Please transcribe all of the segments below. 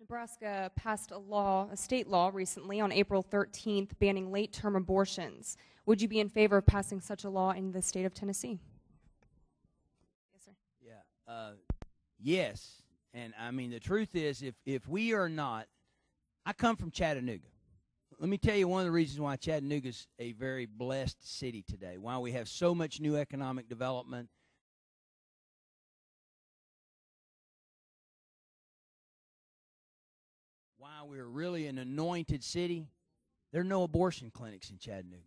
Nebraska passed a law, a state law recently on April 13th banning late-term abortions. Would you be in favor of passing such a law in the state of Tennessee? Yes, sir. Yeah. Yes. And I mean, the truth is, if we are not, I come from Chattanooga. Let me tell you one of the reasons why Chattanooga is a very blessed city today, why we have so much new economic development. Why we're really an anointed city. There are no abortion clinics in Chattanooga.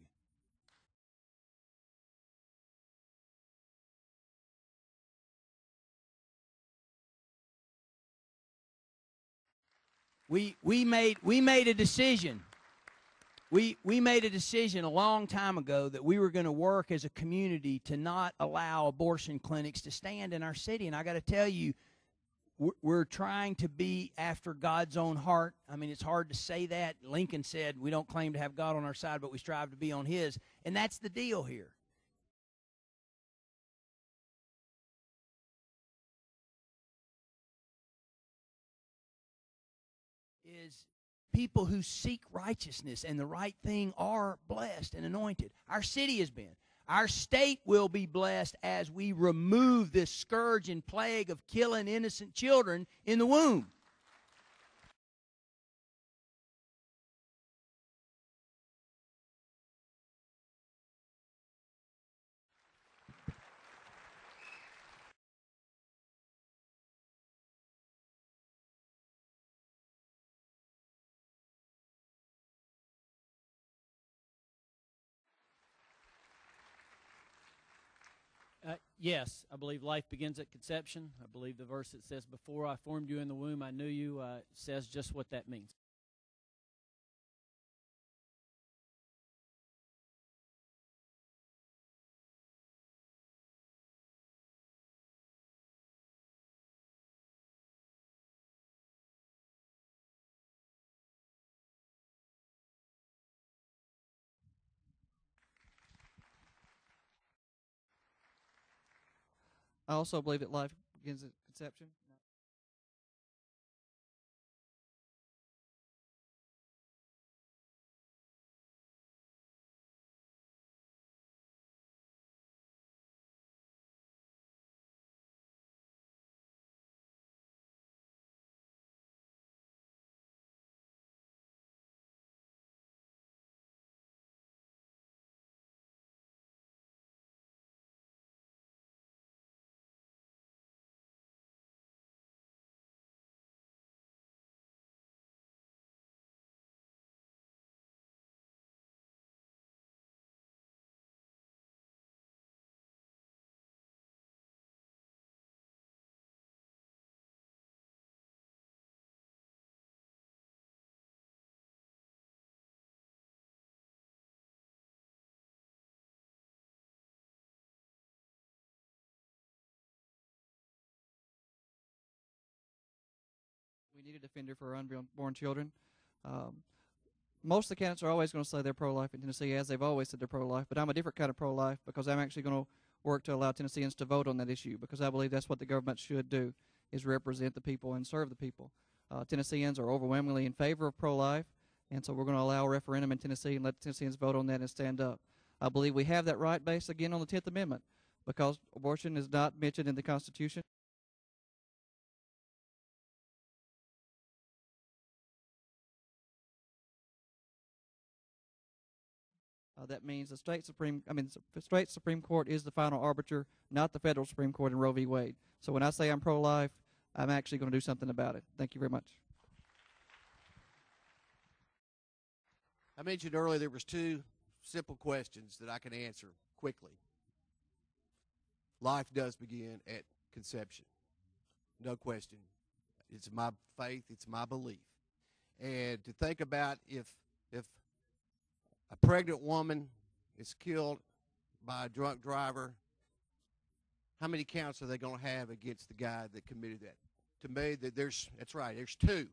We made a decision. We made a decision a long time ago that we were going to work as a community to not allow abortion clinics to stand in our city. And I got to tell you, we're trying to be after God's own heart. I mean, it's hard to say that. Lincoln said, we don't claim to have God on our side, but we strive to be on his. And that's the deal here. Is people who seek righteousness and the right thing are blessed and anointed. Our city has been. Our state will be blessed as we remove this scourge and plague of killing innocent children in the womb. Yes, I believe life begins at conception. I believe the verse that says, before I formed you in the womb, I knew you, says just what that means. I also believe that life begins at conception. We need a defender for our unborn children. Most of the candidates are always going to say they're pro-life in Tennessee, as they've always said they're pro-life, but I'm a different kind of pro-life because I'm actually going to work to allow Tennesseans to vote on that issue because I believe that's what the government should do, is represent the people and serve the people. Tennesseans are overwhelmingly in favor of pro-life, and so we're going to allow a referendum in Tennessee and let the Tennesseans vote on that and stand up. I believe we have that right based, again, on the 10th Amendment because abortion is not mentioned in the Constitution. That means the state Supreme Court is the final arbiter, not the federal Supreme Court in Roe v. Wade. So when I say I'm pro-life, I'm actually going to do something about it. Thank you very much. I mentioned earlier there was two simple questions that I can answer quickly. Life does begin at conception. No question. It's my faith. It's my belief. And to think about if a pregnant woman is killed by a drunk driver, how many counts are they going to have against the guy that committed that? To me, that's right, there's two.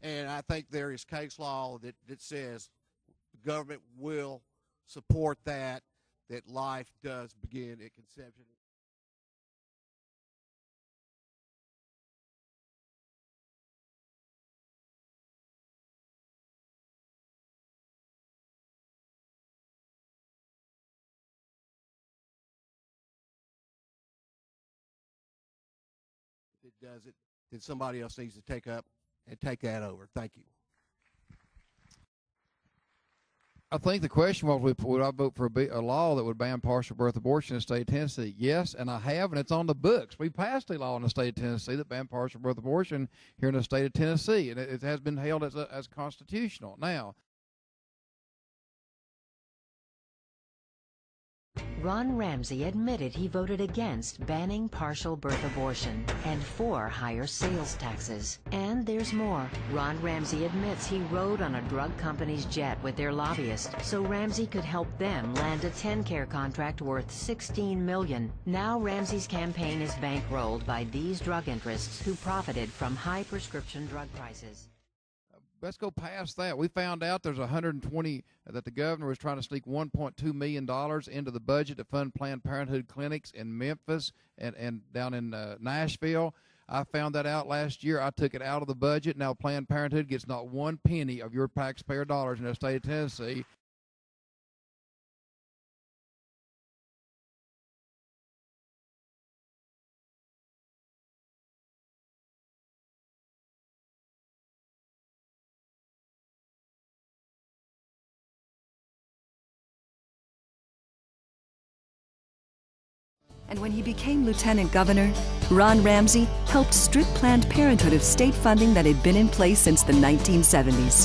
And I think there is case law that says the government will support that life does begin at conception. that does it, then somebody else needs to take up and take that over. Thank you. I think the question was, would I vote for a law that would ban partial birth abortion in the state of Tennessee? Yes, and I have, and it's on the books. We passed a law in the state of Tennessee that banned partial birth abortion here in the state of Tennessee, and it has been held as constitutional. Now, Ron Ramsey admitted he voted against banning partial birth abortion and for higher sales taxes. And there's more. Ron Ramsey admits he rode on a drug company's jet with their lobbyist so Ramsey could help them land a TenCare contract worth $16 million. Now Ramsey's campaign is bankrolled by these drug interests who profited from high prescription drug prices. Let's go past that. We found out there's 120 that the governor was trying to sneak $1.2 million into the budget to fund Planned Parenthood clinics in Memphis and down in Nashville. I found that out last year. I took it out of the budget. Now Planned Parenthood gets not one penny of your taxpayer dollars in the state of Tennessee. And when he became lieutenant governor, Ron Ramsey helped strip Planned Parenthood of state funding that had been in place since the 1970s.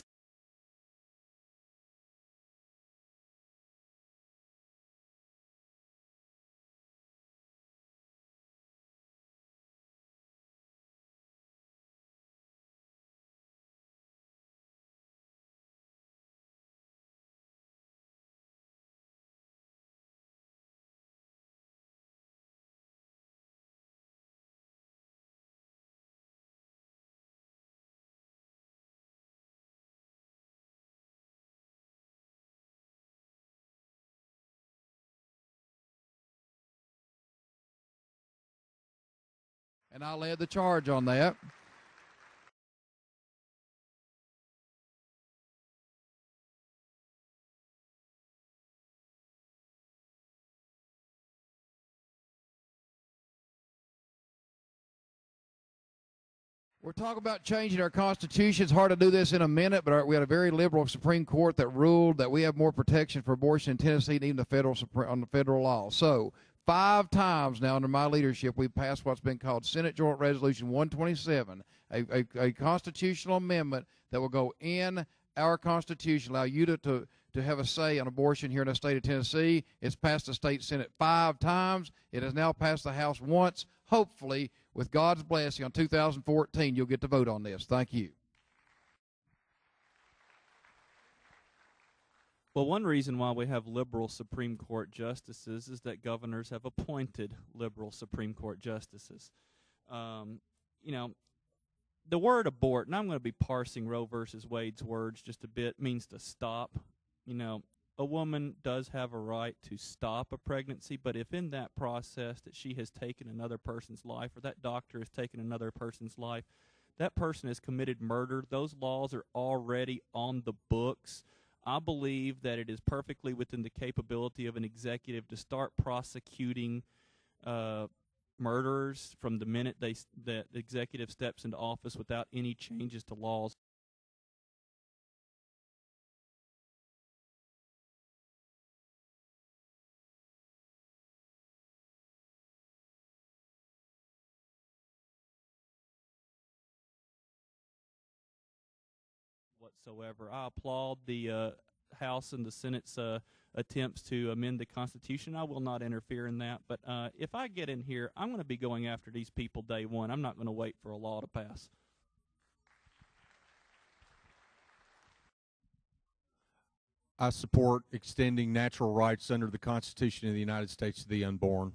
And I led the charge on that. We're talking about changing our Constitution. It's hard to do this in a minute, but we had a very liberal Supreme Court that ruled that we have more protection for abortion in Tennessee than even the federal law. So 5 times now under my leadership, we've passed what's been called Senate Joint Resolution 127, a constitutional amendment that will go in our Constitution, allow you to have a say on abortion here in the state of Tennessee. It's passed the state Senate 5 times. It has now passed the House once. Hopefully, with God's blessing, on 2014, you'll get to vote on this. Thank you. Well, one reason why we have liberal Supreme Court justices is that governors have appointed liberal Supreme Court justices. You know, the word abort, and I'm going to be parsing Roe versus Wade's words just a bit, means to stop. You know, a woman does have a right to stop a pregnancy, but if in that process that she has taken another person's life or that doctor has taken another person's life, that person has committed murder, those laws are already on the books. I believe that it is perfectly within the capability of an executive to start prosecuting murderers from the minute the executive steps into office without any changes to laws. Whatsoever. I applaud the House and the Senate's attempts to amend the Constitution. I will not interfere in that, but if I get in here, I'm going to be going after these people day one. I'm not going to wait for a law to pass. I support extending natural rights under the Constitution of the United States to the unborn.